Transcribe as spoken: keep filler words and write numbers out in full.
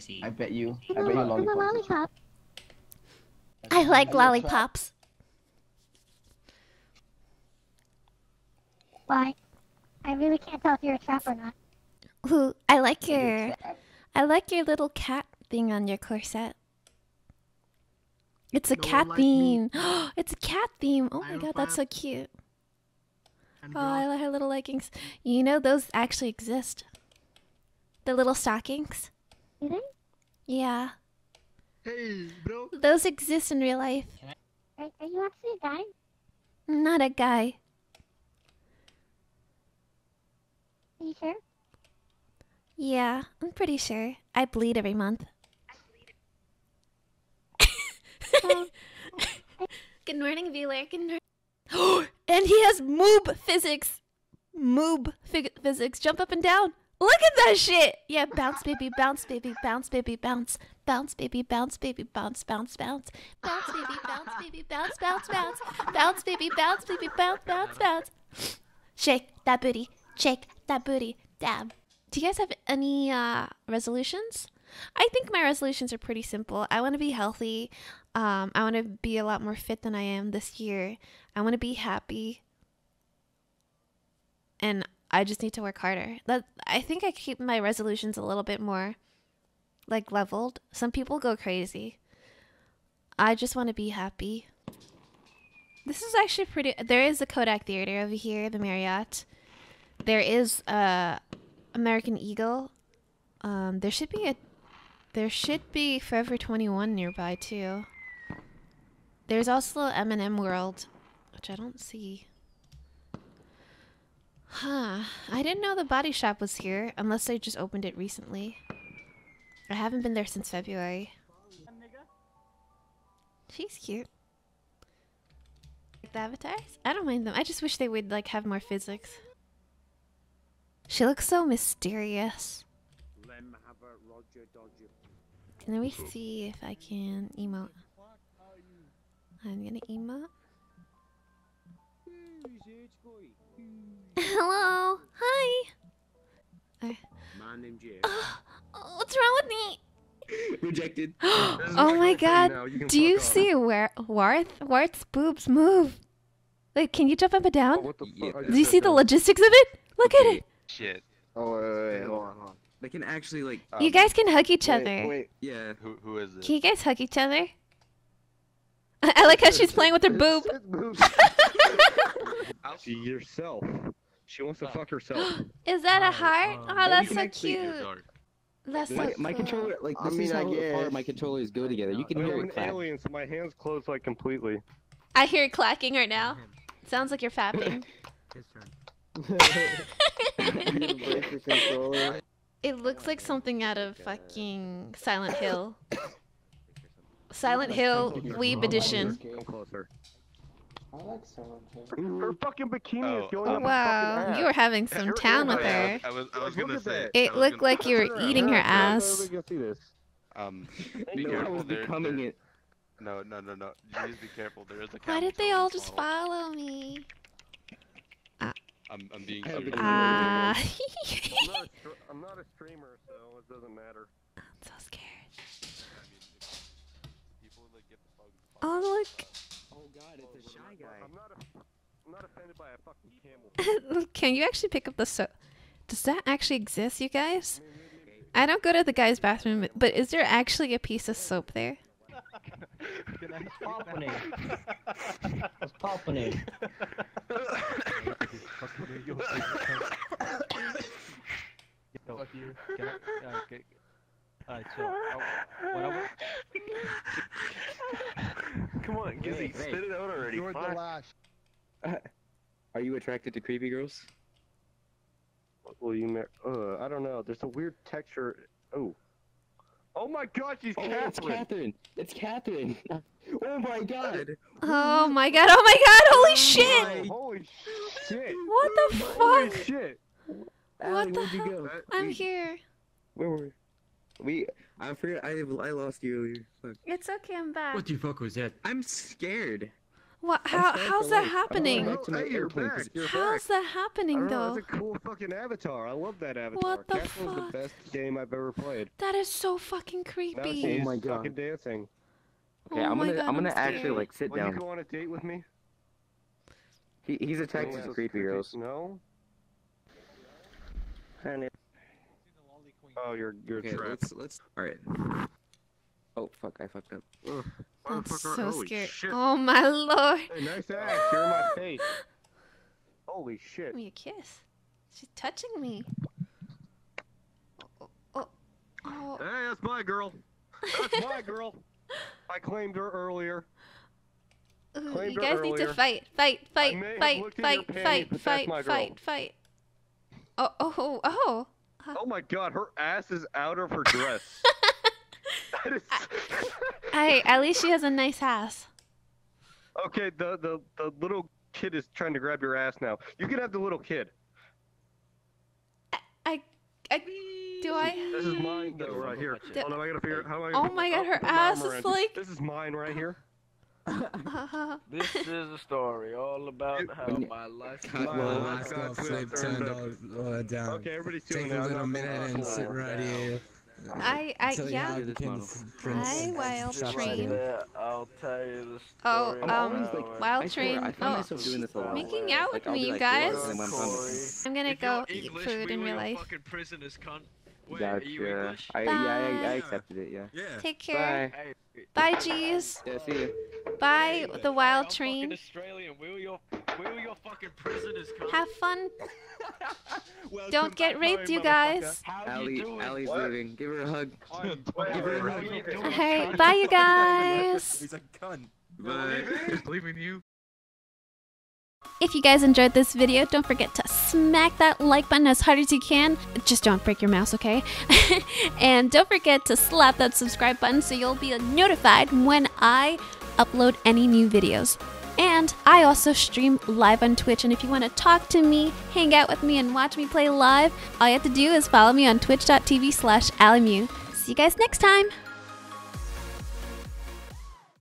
see. I bet you. I, I bet you lollipop. lollipop. I like lollipops. Why? I really can't tell if you're a trap or not. Ooh, I like your, I like your little cat thing on your corset. It's a no cat like theme. It's a cat theme. Oh my god, that's so cute. Oh, I love her little leggings. You know those actually exist. The little stockings. Do they? Yeah. Hey, bro. Those exist in real life. Are, are you actually a guy? Not a guy. Are you sure? Yeah, I'm pretty sure. I bleed every month. I bleed. Good morning, Viewer. Good morning. And he has moob physics. Moob physics. Jump up and down. Look at that shit. Yeah, bounce, baby, bounce, baby, bounce, baby, bounce, bounce, baby, bounce, baby, bounce, bounce, bounce, bounce, baby, bounce, baby, bounce, bounce, bounce, bounce, baby, bounce, baby, bounce, bounce, bounce. Shake that booty. Shake that booty. Dab. Do you guys have any uh, resolutions? I think my resolutions are pretty simple. I want to be healthy. Um, I want to be a lot more fit than I am this year. I want to be happy. And I just need to work harder. That, I think I keep my resolutions a little bit more like leveled. Some people go crazy. I just want to be happy. This is actually pretty... There is a Kodak Theater over here, the Marriott. There is a American Eagle. Um, there should be a... There should be Forever twenty-one nearby, too. There's also M and M World, which I don't see. Huh. I didn't know the Body Shop was here, unless they just opened it recently. I haven't been there since February. She's cute. Like the avatars? I don't mind them. I just wish they would, like, have more physics. She looks so mysterious. Can we see if I can emote? I'm gonna emote. Hello! Hi! Uh, oh, oh, what's wrong with me? Rejected. Oh my god! You Do you off. see where Warth? Warth's boobs move! Like, can you jump up and down? Oh, what the yeah, Do you see the logistics of it? Look okay. at it! Shit. Oh, wait, wait, wait, hold on, hold on. They can actually like. Um, you guys can hug each wait, other. Wait. Yeah. Who who is it? Can you guys hug each other? I like how she's playing with her boob. See yourself. She wants to fuck herself. Is that a heart? Oh, that's so cute. That's my, so my cool. controller. Like this I mean, is how far my controllers go together. You can I'm hear it clap. Alien, so my hands close like completely. I hear it clacking right now. It sounds like you're fapping. His turn. It looks like something out of fucking Silent Hill. Silent Hill Weeb Edition. I like Silent Hill. Her fucking bikini is going up her fucking ass. Wow, you were having some town with her. I was, I was gonna say. It looked like you were eating her ass. Um, be careful. They're coming in. No, no, no, no. Just be careful. There is a. Why did they all just follow me? I'm, I'm being serious. Uh, I'm, not I'm not a streamer, so it doesn't matter. I'm so scared. Oh, look. Oh, God, it's a shy guy. I'm not, a, I'm not offended by a fucking camel. Can you actually pick up the soap? Does that actually exist, you guys? I don't go to the guy's bathroom, but is there actually a piece of soap there? It's popping it. It's popping it. Fuck you. Can I, uh, okay. Alright, so, oh, come on, Gizzy, spit it out already. You're the last. Uh, are you attracted to creepy girls? Well, you, uh, I don't know. There's a weird texture. Oh. Oh my god, she's oh, Catherine. It's Catherine. It's Catherine. Oh my god. Oh my god. Oh my god. Holy shit. Holy shit. What the fuck? Holy shit. What the hell? I'm we, here. Where were we? We I forgot I I lost you earlier. Fuck. It's okay, I'm back. What the fuck was that? I'm scared. What? How? How's that happening? Oh, hey, you're back. You're how's back. That happening though? That's a cool fucking avatar. I love that avatar. What the Castle fuck? Is the best game I've ever played. That is so fucking creepy. Now oh my god. Fucking dancing. Okay, oh I'm gonna, god, I'm gonna I'm actually like sit Will down. Will you go on a date with me? He, he's a Texas oh, creepy girls. No. And it... Oh, you're you're okay, trapped. Let's, let's... All right. Oh fuck! I fucked up. Ugh. That's so scary. Shit. Oh my lord. Hey, nice ass. You're in my face. Holy shit. Give me a kiss. She's touching me. Oh, oh, oh. Hey, that's my girl. That's my girl. I claimed her earlier. Ooh, claimed you guys her need earlier. To fight, fight, fight, fight, fight, fight, fight, fight, fight, fight. Oh, oh, oh. Huh. Oh my god, her ass is out of her dress. Is... Hey, at least she has a nice ass. Okay, the, the the little kid is trying to grab your ass now. You can have the little kid. I I, I do I. This is mine though, right here. Do... Oh no, I gotta figure out how I. Oh my god, her ass is like. This is mine right here. This is a story all about how my life got well, my got flipped, turned all down. Okay, everybody take a little minute and sit right here. I, I, so yeah. Hi, Wild Train. I'll tell you the story. Oh, um, like, Wild Train. I swear, I oh, doing this making out with like, me, like, you guys. Oh, I'm gonna if go eat English, food we in real life. Prisoners, cunt. Wait, gotcha. Are you English? I, yeah, I, I accepted it, yeah. yeah. Take care. Bye, Bye G's. Yeah, see you. Bye, hey, the Wild I'm Train. Australian. Where are your, where are your fucking prisoners, cunt? Have fun. Don't get raped, you guys. Allie, Allie's leaving. Give her a hug. Give her a hug. Hey, bye, you guys. He's a cunt. Bye. Leaving you. If you guys enjoyed this video, don't forget to smack that like button as hard as you can. Just don't break your mouse, okay? And don't forget to slap that subscribe button so you'll be notified when I upload any new videos. And I also stream live on Twitch, and if you want to talk to me, hang out with me, and watch me play live, all you have to do is follow me on twitch dot t v slash alymew. See you guys next time!